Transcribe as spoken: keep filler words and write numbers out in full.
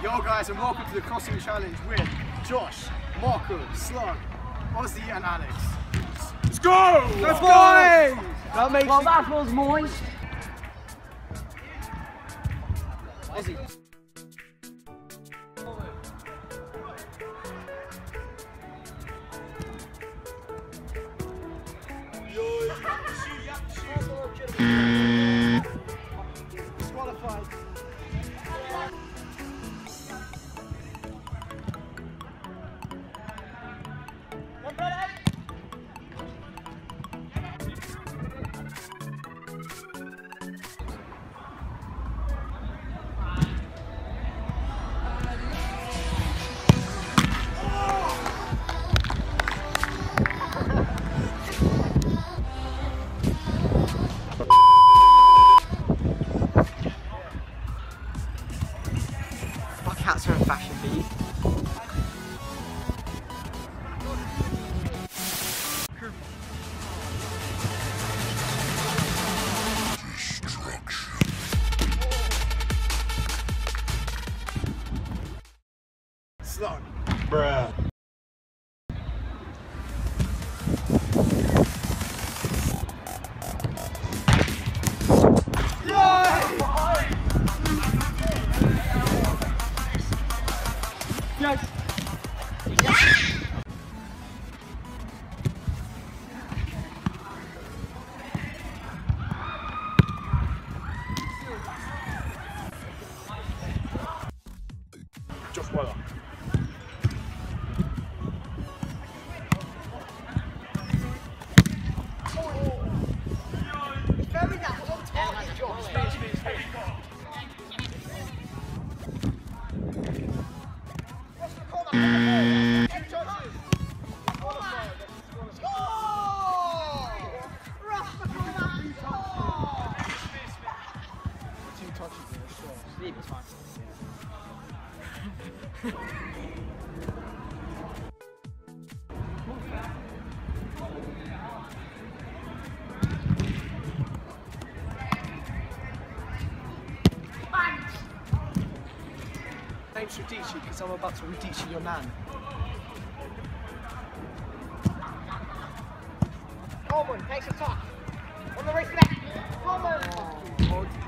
Yo guys, and welcome to the Crossing Challenge with Josh, Marco, Slug, Ozzy and Alex. Let's go! Let's go! That makes well, that was moist. Ozzy. Cats are in fashion beat. Slug. Bruh. Yes. Yes. Just well. Sleep is fine. Name's Radici because I'm about to Radici your man. Coleman takes a top. On the race back. Coleman!